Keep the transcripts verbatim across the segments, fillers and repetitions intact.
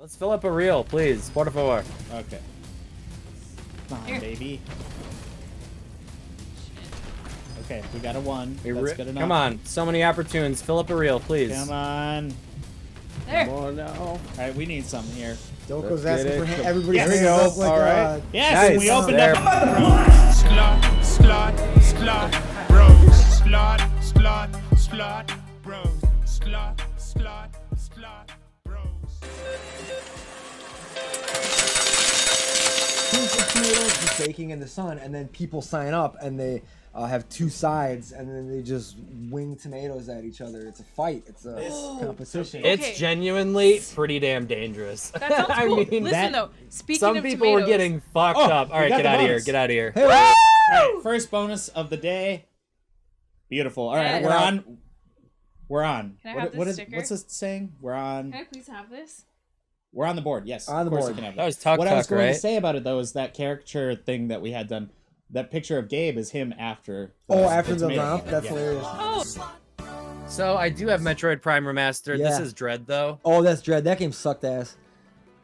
Let's fill up a reel, please. Por favor. Okay. Come on, here. Baby. Okay, we got a one. We That's good enough. Come on. So many opportunities. Fill up a reel, please. Come on. There. Come on now. All right, we need something here. Doko's asking for him. Everybody yes. There we go. Up like, all right. Uh, yes, nice. And we opened there. Up. Slot, slot, slot, bros. Slot, slot, slot, bros. Slot, slot, slot, bros. Just baking in the sun, and then people sign up, and they. Uh, have two sides, and then they just wing tomatoes at each other. It's a fight. It's a oh, competition. It's okay. Genuinely pretty damn dangerous. That sounds cool. I mean, listen that, though, speaking some of people tomatoes, were getting fucked oh, up. All right, get out of here. Get out of here. Hey, right. All right, first bonus of the day. Beautiful. All right, yeah, we're on. We're on. Can I have what, this what is, sticker? What's this saying? We're on. Can I please have this? We're on the board. Yes, on the board. That was Tuck Tuck, right? What I was going right? to say about it though is that caricature thing that we had done. That picture of Gabe is him after. The, oh, after the mouth? That's yeah. hilarious. Oh. So I do have Metroid Prime Remastered. Yeah. This is Dread, though. Oh, that's Dread. That game sucked ass.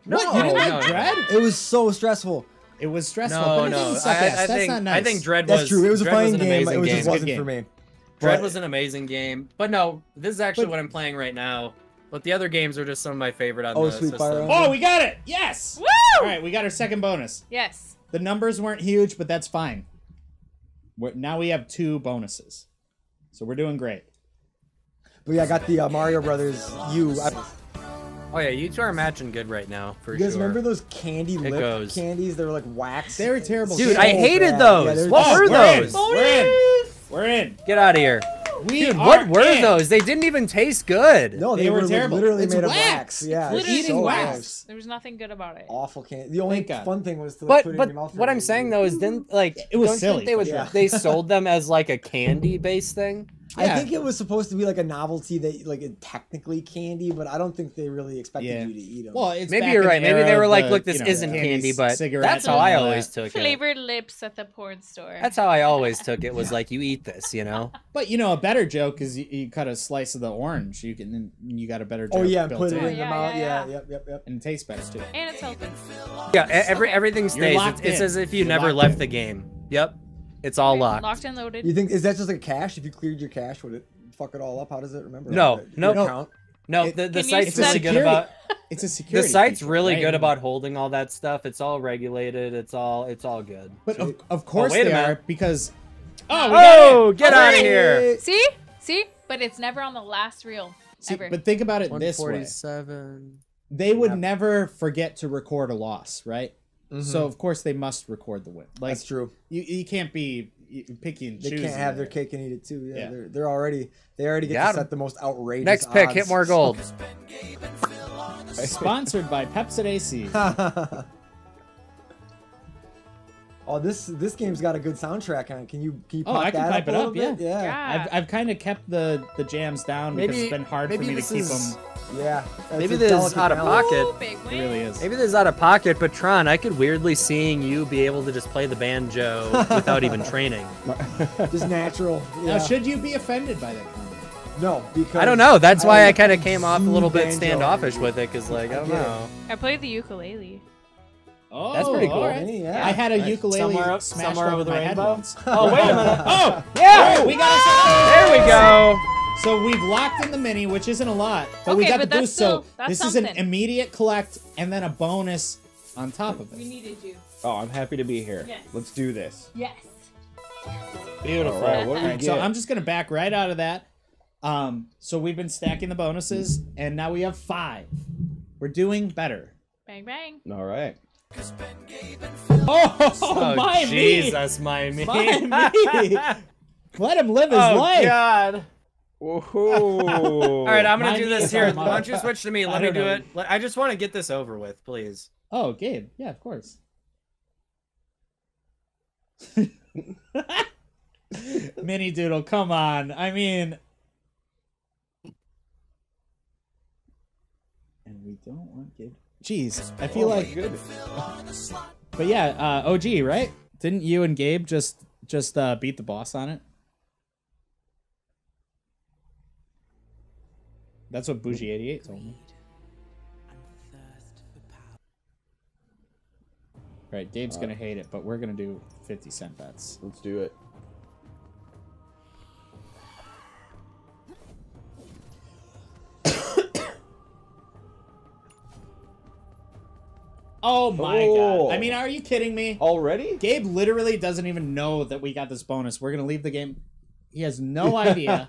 No, what? You didn't like no, Dread? No. It was so stressful. It was stressful. No, but it no. Suck I, ass. I, I that's think, not nice. I think Dread was. That's true. It was Dread a fine was game. But it was, game. Just wasn't game. For me. Dread but, was an amazing game. But no, this is actually but, what I'm playing right now. But the other games are just some of my favorite on oh, the sweet system. Fire oh, we got it! Yes! Woo! All right, we got our second bonus. Yes. The numbers weren't huge, but that's fine. We're, now we have two bonuses, so we're doing great. But yeah, I got the uh, Mario Brothers U. I... Oh yeah, you two are matching good right now. For you guys sure. Remember those candy lip goes. Candies? They were like wax. They were terrible, dude. So I hated bad. Those. Yeah, what oh, were we're those? In. We're in. We're in. Get out of here. We dude, what were in. Those? They didn't even taste good. No, they, they were, were terrible. Literally it's made wax. Of wax. Yeah, it's eating so wax. Gross. There was nothing good about it. Awful candy. The only fun thing was to like, but, put but it in your mouth. What I'm saying though is, didn't like it was don't silly. Think they was yeah. They sold them as like a candy-based thing. Yeah. I think it was supposed to be like a novelty that like it technically candy, but I don't think they really expected yeah. you to eat them. Well, it's maybe you're right. Maybe they were like, the, "Look, this you know, isn't yeah. candy," but that's how I always took it. Flavored lips at the porn store. That's how I always took it. Was yeah. like, "You eat this," you know. But you know, a better joke is you, you cut a slice of the orange. You can, you got a better joke. Oh yeah, built put it in, in the mouth. Yeah, yeah, yeah. yeah, yep, yep, yep. And it tastes better too. And it's healthy. Yeah, every everything stays. It's, it's as if you you're never left in. The game. Yep. It's all locked. Locked and loaded. You think is that just like a cache? If you cleared your cache, would it fuck it all up? How does it remember? No, it? No, no. Count? No. It, the the site's really good about. It's a security. The site's feature, really right? good about holding all that stuff. It's all regulated. It's all. It's all good. But of, of course oh, they are because. Oh, oh get out of here! See, see, but it's never on the last reel see, ever. But think about it this way. They would yeah. never forget to record a loss, right? Mm-hmm. So of course they must record the win. Like, that's true. You you can't be picky and choosy. They can't have their cake and eat it too. Yeah, yeah. They're, they're already they already get Got to em. Set the most outrageous. Next odds. Pick, hit more gold. Sponsored by Pepsi-Daisy. Oh, this this game's got a good soundtrack on it. Can you keep? Oh, I can pipe up it up. Yeah, yeah. yeah. I've I've kind of kept the the jams down maybe, because it's been hard for me to keep is, them. Yeah. Maybe this is out of pocket. Ooh, it really is. Maybe this is out of pocket, but Tron, I could weirdly seeing you be able to just play the banjo without even training. Just natural. Yeah. Now, should you be offended by that comment? No, because I don't know. That's I why I kind of came off a little bit standoffish with it, because like I don't yeah. know. I played the ukulele. Oh, that's pretty cool. Right. Yeah. I had a right. ukulele somewhere, smashed somewhere over the rainbow. Oh, wait a minute. Oh, yeah. Oh, we got oh! There we go. So we've locked in the mini, which isn't a lot, but okay, we got but the boost. Still, so this something. Is an immediate collect and then a bonus on top of it. We needed you. Oh, I'm happy to be here. Yes. Let's do this. Yes. Beautiful. All right, what do we get? So I'm just going to back right out of that. Um, so we've been stacking the bonuses, and now we have five. We're doing better. Bang, bang. All right. Oh, oh my Jesus, me. my me. My me. Let him live his oh, life. Oh, God. All right, I'm going to do this here. Why don't you switch to me? Let me do know. It. I just want to get this over with, please. Oh, Gabe. Yeah, of course. Mini Doodle, come on. I mean... And we don't want Gabe... Jeez, I feel oh like good. But yeah, uh, O G, right? Didn't you and Gabe just just uh, beat the boss on it? That's what Bougie eighty-eight told me. Right, Gabe's uh, gonna hate it, but we're gonna do fifty cent bets. Let's do it. Oh my oh. god. I mean, are you kidding me? Already? Gabe literally doesn't even know that we got this bonus. We're gonna leave the game. He has no idea.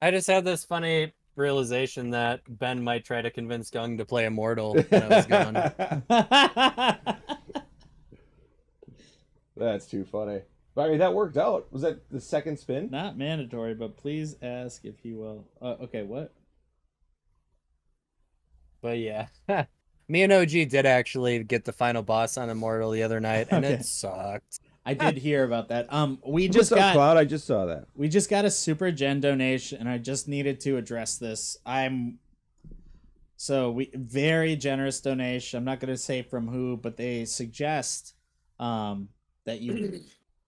I just had this funny realization that Ben might try to convince Gung to play Immortal when I was gone. That's too funny. I mean, that worked out. Was that the second spin? Not mandatory, but please ask if he will. Uh, okay, what? But yeah. Me and O G did actually get the final boss on Immortal the other night, and okay. it sucked. I did hear about that. Um, we just What's got. Up, Cloud? I just saw that. We just got a super gen donation, and I just needed to address this. I'm so we very generous donation. I'm not going to say from who, but they suggest um, that you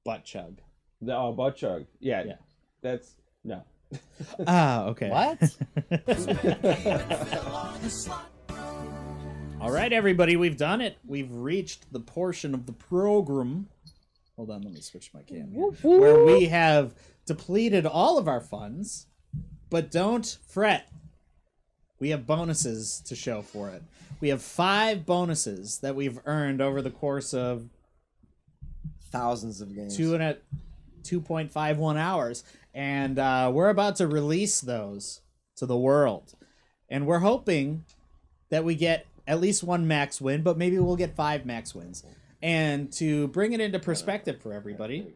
butt chug. The, oh, butt chug. Yeah, yeah. That's no. Ah, okay. What? All right, everybody, we've done it. We've reached the portion of the program. Hold on, let me switch my cam here. Where we have depleted all of our funds, but don't fret. We have bonuses to show for it. We have five bonuses that we've earned over the course of thousands of games. Two and a two point five one hours. And uh, we're about to release those to the world. And we're hoping that we get at least one max win, but maybe we'll get five max wins. And to bring it into perspective for everybody,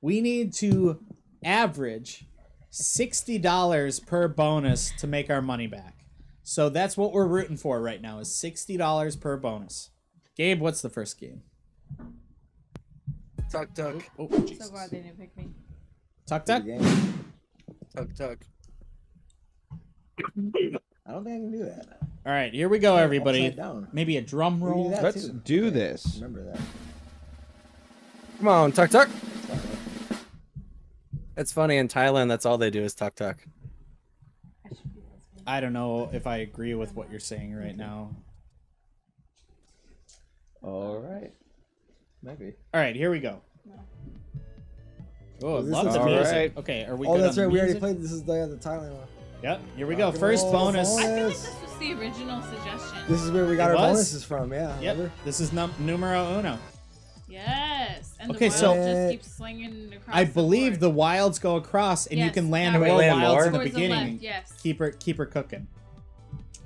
we need to average sixty dollars per bonus to make our money back. So that's what we're rooting for right now, is sixty dollars per bonus. Gabe, what's the first game? Tuck, tuck. Oh, oh, so glad they didn't pick me. Tuck, tuck? Tuck, tuck. I don't think I can do that. All right, here we go, everybody. Maybe a drum roll. Do Let's too. do okay. this. Remember that. Come on, tuck tuck. It's funny, in Thailand, that's all they do is tuck tuck. I don't know if I agree with what you're saying right now. All right. Maybe. All right, here we go. Oh, I love the music. Right. Okay, are we oh, good that's on right. We music? already played this is the, the Thailand one. Yep, here we go. First bonus. I feel like this was the original suggestion. This is where we got it our was? bonuses from, yeah. Yep. Remember? This is num numero uno. Yes. And okay, the wild so just keeps slinging across. I the believe board. the wilds go across, and yes. you can land more wilds more? in the Towards beginning. The left, yes. Keep her, keep her cooking.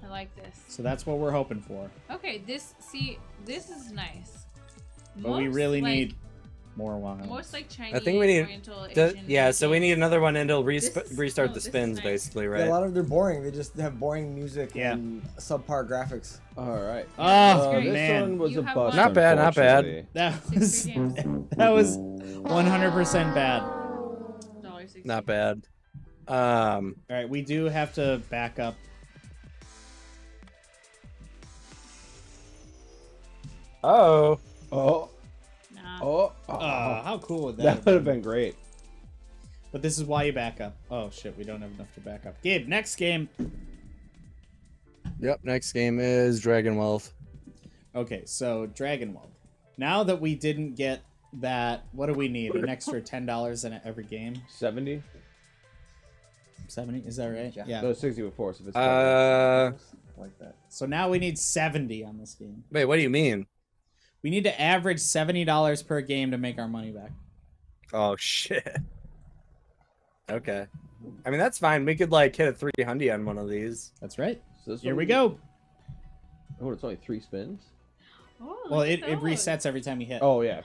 I like this. So that's what we're hoping for. Okay, this see, this is nice. Most but we really like, need more wilds. Most like Chinese. I think we need. Oriental, Asian, the, yeah, so we need another one, and it'll res is, restart no, the spins, nice. basically, right? Yeah, a lot of them are boring. They just have boring music yeah. and subpar graphics. All right. Oh uh, man, this one was you a bust. Not bad, not bad. That was that was one hundred percent bad. Not bad. Um. All right, we do have to back up. Uh oh. Oh. Oh, oh. Uh, how cool would that That would have been? been great. But this is why you back up. Oh, shit, we don't have enough to back up. Gabe, next game. Yep, next game is Dragon Wealth. Okay, so Dragon Wealth. Now that we didn't get that, what do we need? An extra ten dollars in every game? seventy? seventy, is that right? Yeah. yeah. No, sixty before, so if it's uh, like that. So now we need seventy on this game. Wait, what do you mean? We need to average seventy dollars per game to make our money back. Oh, shit. Okay. I mean, that's fine. We could, like, hit a three hundred on one of these. That's right. So Here we, we go. Oh, it's only three spins? Oh, well, it, it resets every time you hit. Oh, yeah.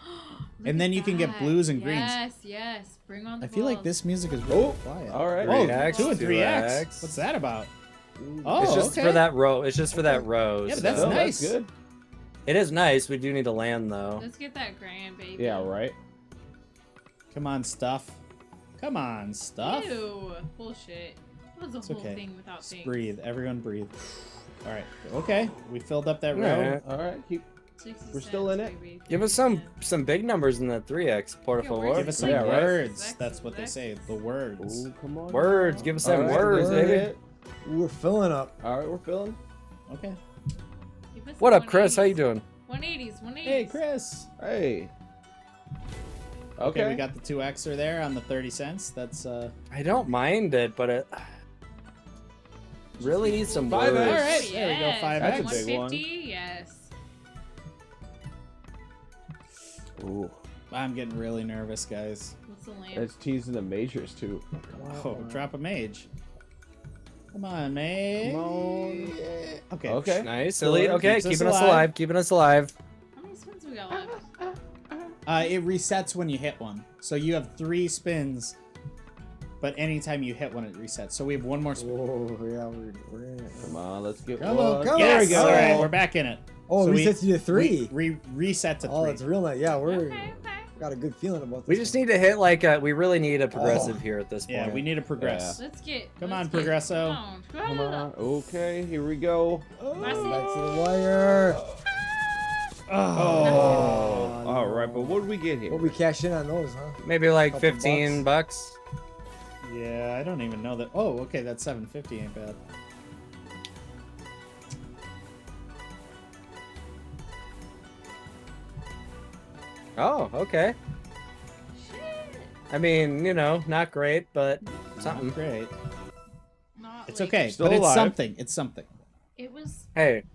And then you that. can get blues and yes, greens. Yes, yes. Bring on the I balls. feel like this music is really oh, quiet. All right. three X, oh, two and three X. What's that about? Ooh. Oh, It's just okay. for that row. It's just for that row. Yeah, so. but that's oh, nice. That's good. It is nice. We do need to land, though. Let's get that grand, baby. Yeah, right? Come on, stuff. Come on, stuff. Ew. Bullshit. That was a it's whole okay. thing without things. Breathe. Everyone breathe. All right. Okay. We filled up that row. All right. Keep... We're still in it. Baby. Give us some some big numbers in that three X, portfolio. Give us some yeah, words. Right? That's what they say. The words. Ooh, come on. Words. Give us some right, words, baby. We're filling up. All right. We're filling. Okay. What up, Chris? How you doing? one eighties, one eighties. Hey, Chris. Hey. Okay. Okay, we got the two Xer there on the thirty cents. That's uh I don't mind it, but it really needs some five words. All right, yeah, there we go. Five That's X. a big one. Yes. Ooh. I'm getting really nervous, guys. What's the land? It's teasing the majors too. Oh, oh, drop a mage. Come on, mage. Come on. Okay. Okay. Nice. Silly. Okay, keeps keeping us alive. alive. Keeping us alive. How many spins we got left? Uh, it resets when you hit one. So you have three spins, but anytime you hit one, it resets. So we have one more spin. Oh, yeah, we're, we're Come on, let's get Come one. Go. Yes! There we go. All right, we're back in it. Oh, so it resets we, you to three. We, we reset to three. Oh, it's real nice. Yeah, we're okay, okay. got a good feeling about this. We just one. need to hit like a, we really need a progressive oh. here at this point. Yeah, we need a progress. Yeah. Let's get. Come let's on, get Progresso. On. Come on. Okay, here we go. Oh, back to the wire. Oh, oh. All right, but what did we get here? What we cash in on those, huh? Maybe like fifteen bucks. bucks. Yeah, I don't even know that. Oh, okay, that seven fifty ain't bad. Oh, okay. Shit. I mean, you know, not great, but something. Not great. Not it's okay, still but alive. It's something. It's something. It was. Hey.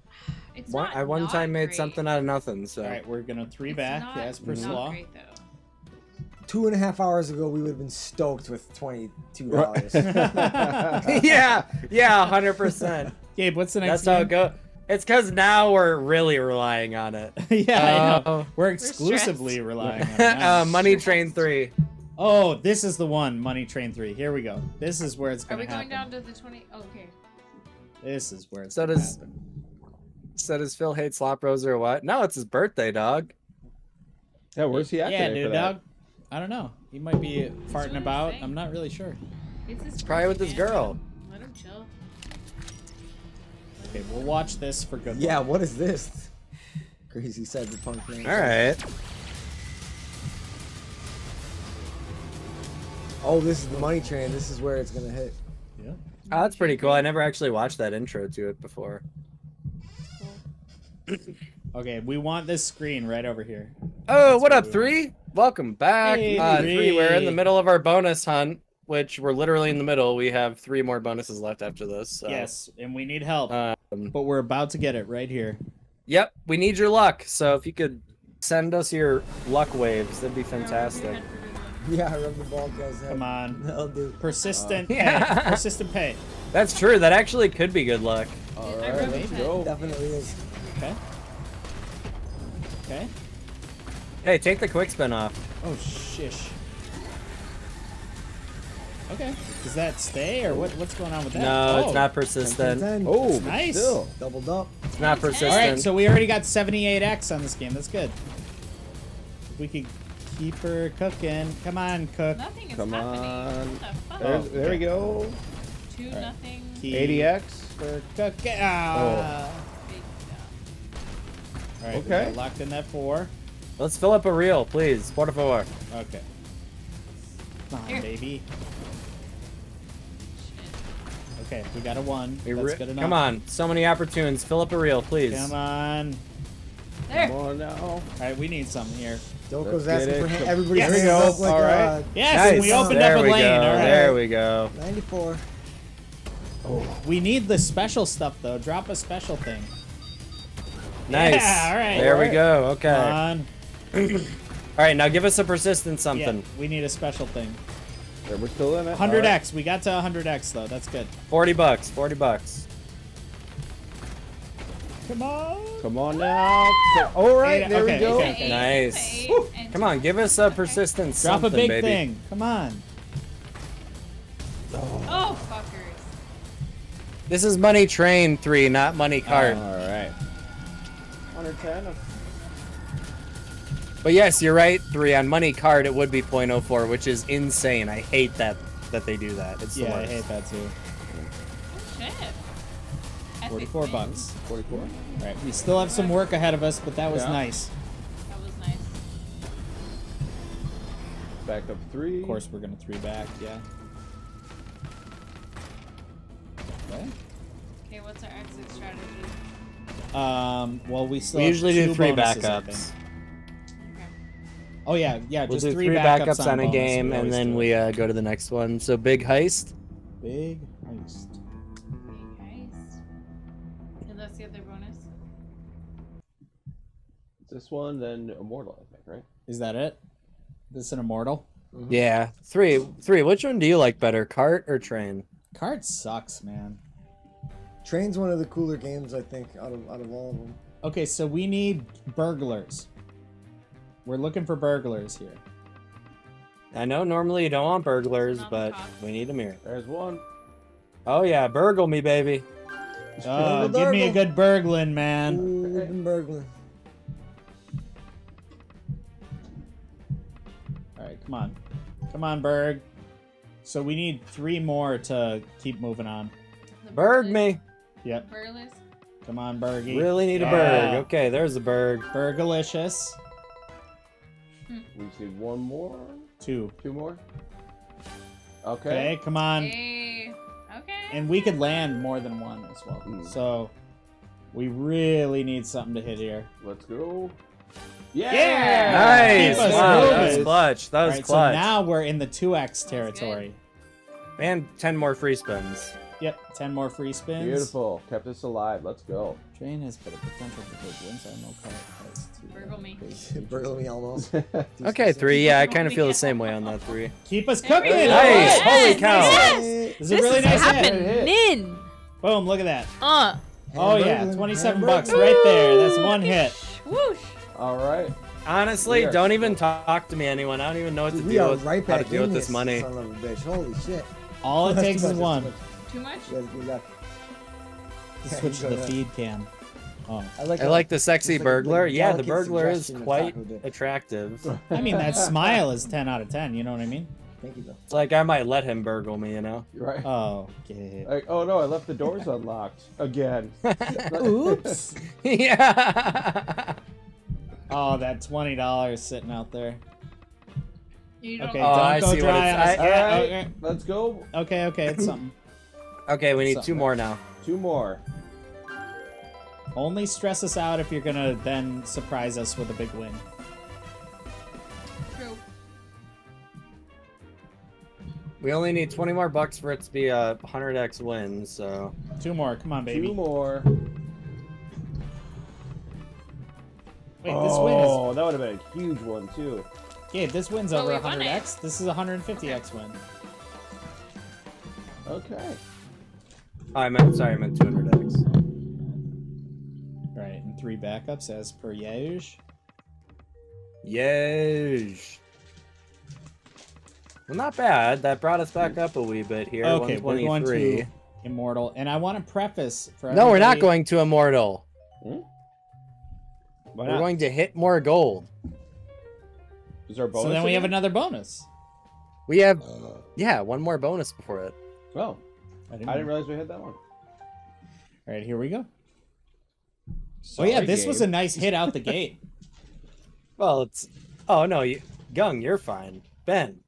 It's one, not I one not time great. made something out of nothing, so. All right, we're gonna three it's back not, as per slaw. Two and a half hours ago, we would have been stoked with twenty-two dollars. yeah, yeah, hundred percent. Gabe, what's the next? That's game? how it go. It's because now we're really relying on it. yeah, uh, I know. We're exclusively we're relying on it. uh, Money Train Three. Oh, this is the one, Money Train Three. Here we go. This is where it's gonna. Are we happen. going down to the twenty? Okay. This is where it's. So gonna does. Happen. Said his Phil hate Slot Bros or what? No, it's his birthday, dog. Yeah, where's he at? Yeah, dude, dog. I don't know. He might be farting about. I'm not really sure. It's, it's probably with his girl. Let him chill. Okay, we'll watch this for good. Yeah, luck. What is this? Crazy cyberpunk thing. All right. Oh, this is the Money Train. This is where it's gonna hit. Yeah. Oh, that's pretty cool. I never actually watched that intro to it before. Okay, we want this screen right over here. Oh, That's what up, we Three? Want. Welcome back. Hey, uh, three. three, we're in the middle of our bonus hunt, which we're literally in the middle. We have three more bonuses left after this. So. Yes, and we need help. Um, but we're about to get it right here. Yep, we need your luck. So if you could send us your luck waves, that'd be fantastic. Yeah, rub the ball guy's head. Come on. That'll do. Persistent uh, pay. Yeah. Persistent pay. That's true. That actually could be good luck. All right, let's go. Definitely is. Okay. Okay. Hey, take the quick spin off. Oh, shish. Okay. Does that stay, or what? What's going on with that? No, oh, it's not persistent. ten, ten, ten. Oh, nice. Still. Doubled up. It's not persistent. All right, so we already got seventy-eight X on this game. That's good. If we could keep her cooking. Come on, cook. Nothing is Come happening. on. What the fuck? There, there we go. Two right. nothing. eighty X for cooking. Ah. Oh. All right, okay. We got locked in that four. Let's fill up a reel, please. Por favor. Okay. Come on, Here. baby. Shit. Okay, we got a one. We That's good enough. Come on, so many opportunities. Fill up a reel, please. Come on. There. Come on now. All right, we need something here. Doko's asking it. for him. Everybody yes. up like All right. A... Yes, nice. we opened there up we a lane. Go. All right. There we go. ninety-four. Oh. We need the special stuff, though. Drop a special thing. Nice. Yeah, all right. There all right. we go. Okay. Come on. All right, now give us a persistent something. Yeah, we need a special thing. There, we're still in it. one hundred X. Right. We got to one hundred X, though. That's good. forty bucks. forty bucks. Come on. Come on now. All right. There okay, we go. Okay, okay. Nice. Okay. Come on. Give us a persistent okay. something, Drop a big baby. thing. Come on. Oh. oh, fuckers. This is Money Train three, not Money Cart. All right. But yes, you're right, three on Money Card it would be point oh four, which is insane. I hate that that they do that. It's yeah, the worst. I hate that too. Oh, shit. forty-four bucks. forty-four. All right, we still have some work ahead of us, but that was yeah. nice. That was nice. Back up three. Of course, we're gonna three back. Yeah. Okay. Okay, what's our exit strategy? Uh, Um, well, we still we usually do three backups. Oh yeah, yeah. We'll just do three backups, backups on, on a game, and then we uh, go to the next one. So big heist. Big heist. Big heist. And that's the other bonus. This one, then immortal, I think, right? Is that it? This is an immortal. Mm-hmm. Yeah, three, three. Which one do you like better, cart or train? Cart sucks, man. Train's one of the cooler games, I think, out of out of all of them. Okay, so we need burglars. We're looking for burglars here. I know normally you don't want burglars, but we need them here. There's one. Oh yeah, burgle me, baby. Oh, give me a good burgling, man. Ooh, burgling. All right, come on. Come on, Berg. So we need three more to keep moving on. Berg me. Yep. Burglars. Come on, Bergie. Really need yeah. a Berg. Okay, there's a Berg. Bergalicious. We just need one more. Two. Two more. Okay. Okay, come on. Hey. Okay. And we could land more than one as well. Mm. So we really need something to hit here. Let's go. Yeah! yeah! Nice! Wow, that was clutch. That was right, clutch. So now we're in the two X territory. And ten more free spins. Yep, ten more free spins. Beautiful. Kept us alive. Let's go. Train has better potential for big wins. I know card has too. Burgle me. Burgle me almost. Okay, three. Yeah, I kind of feel the same way on that three. Keep us cooking! Nice! Yes, holy cow! Yes. This is this really is nice hit. Boom, look at that. Uh. Oh yeah, twenty-seven bucks right there. That's one hit. Whoosh. All right. Honestly, don't even talk to me, anyone. I don't even know what to do with, right how to deal with this money. Son of a bitch. Holy shit. All it takes is one. Too much? Yeah, switch to the feed cam. Oh. I like, I like the sexy like burglar. Yeah, the burglar is quite attractive. I mean, that smile is ten out of ten, you know what I mean? Thank you, though. It's like I might let him burgle me, you know? Right. Oh, okay. Like, oh, no, I left the doors unlocked again. Oops. Yeah. Oh, that twenty dollars sitting out there. You don't okay, oh, don't I go see dry on us. All right, okay. Let's go. Okay, okay, it's something. Okay, we need Something. two more now. Two more. Only stress us out if you're gonna then surprise us with a big win. True. We only need twenty more bucks for it to be a one hundred X win, so... Two more, come on, baby. Two more. Wait, oh, this win is... Oh, that would've been a huge one, too. Yeah, if this win's well, over one hundred X, this is a one hundred fifty X win. Okay. Oh, I meant, sorry, I meant two hundred X. Right, and three backups as per Yej. Yej. Well, not bad. That brought us back up a wee bit here. Okay, we're going to Immortal. And I want to preface for everybody. No, we're not going to Immortal. Hmm? Why not? We're going to hit more gold. Is there a bonus? So then we have another bonus. We have, uh, yeah, one more bonus before it. Oh. I didn't, I didn't realize we had that one. All right, here we go. Sorry, oh yeah, this Gabe. was a nice hit out the gate. Well, it's. Oh no, you, Gung, you're fine. Ben,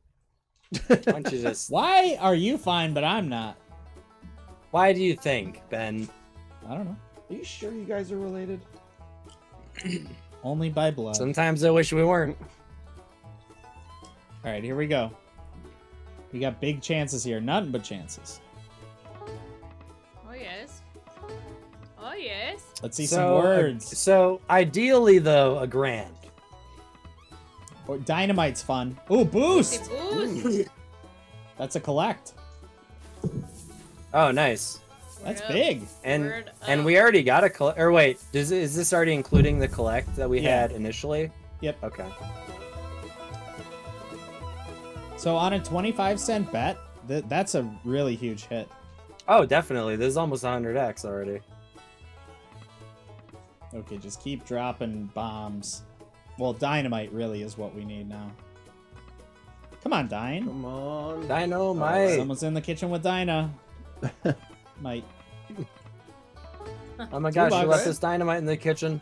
why don't you just? Why are you fine but I'm not? Why do you think, Ben? I don't know. Are you sure you guys are related? Only by blood. Sometimes I wish we weren't. All right, here we go. We got big chances here. Nothing but chances. Yes. Oh yes. Let's see so, some words. Uh, so ideally, though, a grand. Or dynamite's fun. Ooh, boost. boost. That's a collect. Oh, nice. Word That's up. big. And Word and up. we already got a collect. Or wait, is is this already including the collect that we yeah. had initially? Yep. Okay. So on a twenty-five cent bet, th that's a really huge hit. Oh, definitely. This is almost one hundred X already. Okay, just keep dropping bombs. Well, dynamite really is what we need now. Come on, Dine. Come on. Dynamite. Oh, someone's in the kitchen with Dinah. Mike. Oh my gosh, you left this dynamite in the kitchen.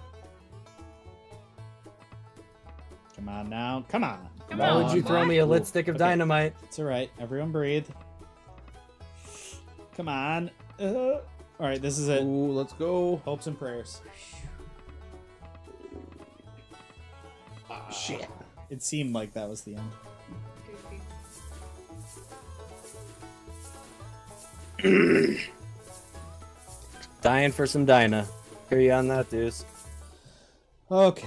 Come on now. Come on. Come Why on. would you throw me a lit stick of okay. dynamite? It's all right. Everyone breathe. Come on. Uh, all right, this is it. Ooh, let's go. Hopes and prayers. Shit. It seemed like that was the end. Dying for some Dinah. Hear you on that, dudes. Okay.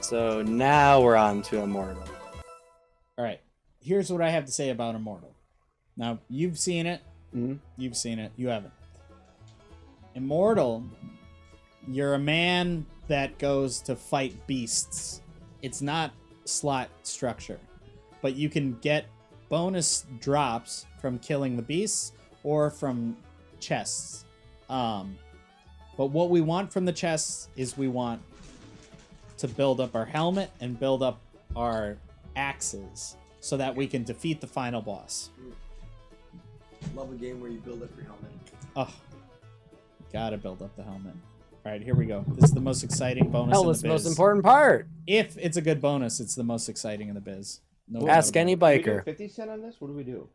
So now we're on to Immortal. Alright. Here's what I have to say about Immortal. Now, you've seen it. Mm-hmm. You've seen it. You haven't. Immortal, you're a man that goes to fight beasts. It's not slot structure. But you can get bonus drops from killing the beasts or from chests. Um, but what we want from the chests is we want to build up our helmet and build up our axes so that we can defeat the final boss. Love a game where you build up your helmet. Oh, gotta build up the helmet. All right, here we go. This is the most exciting bonus. Hell, in the it's biz. Most important part. If it's a good bonus, it's the most exciting in the biz. No Ask any biker. Do we do fifty cent on this? What do we do?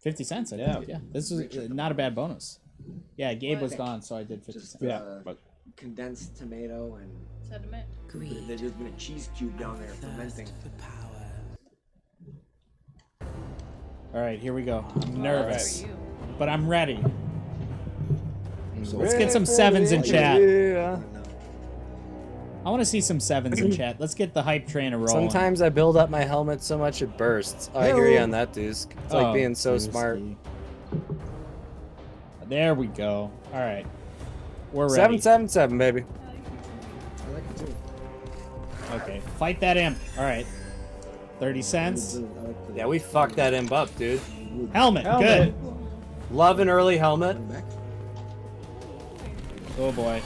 fifty cents, I yeah. think. Yeah, this was uh, not a bad bonus. Yeah, Gabe well, was gone, so I did fifty cents. Yeah, uh, condensed tomato and sediment. Greed. There's just been a cheese cube down there fermenting. All right, here we go. I'm nervous, but I'm ready. So let's get some sevens in chat. Yeah. I want to see some sevens in chat. Let's get the hype train a roll. Sometimes I build up my helmet so much it bursts. Oh, I hear you on that, Deuce. It's oh, like being so Deuce-y. smart. There we go. All right, we're ready. Seven, seven, seven, baby. I like it too. Okay, fight that imp. All right, thirty cents. Yeah, we fucked that imp up, dude. Helmet, helmet. Good. Love an early helmet. Oh boy.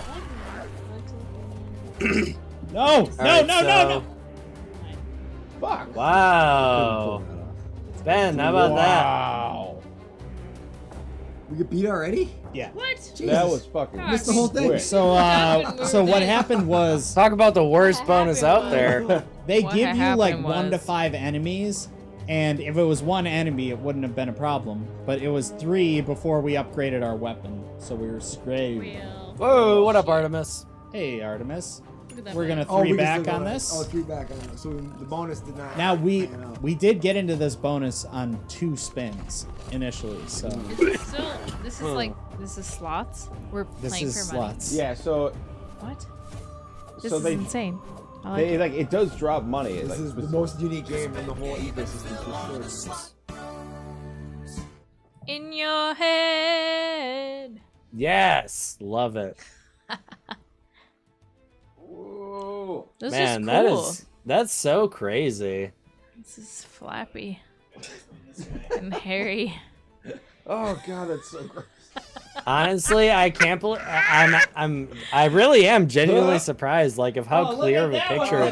No, no, right, no, so... no, no. Fuck. Wow. Ben, how about wow. that? Wow. We get beat already? Yeah. What? Jesus. That was fucking. God, missed the whole thing. So, uh, so what happened was. Talk about the worst bonus out there. They what give you like was... one to five enemies, and if it was one enemy, it wouldn't have been a problem. But it was three before we upgraded our weapon, so we were screwed. Real. Whoa! What up, Artemis? Hey, Artemis. We're gonna three oh, we back on that. this. Oh, three back on this. So the bonus did not. Now we we did get into this bonus on two spins initially. So this is, still, this is huh. like this is slots. We're this playing is for slots. Money. Yeah. So what? This so is they, insane. I like, they, it. like it does drop money. This like, is the most unique game in the whole ecosystem. In your head. Yes, love it. This Man, is cool. that is that's so crazy. This is Flappy and hairy. Oh god, that's so gross. Honestly, I can't believe I'm I'm I really am genuinely surprised, like of how oh, clear of a picture. One.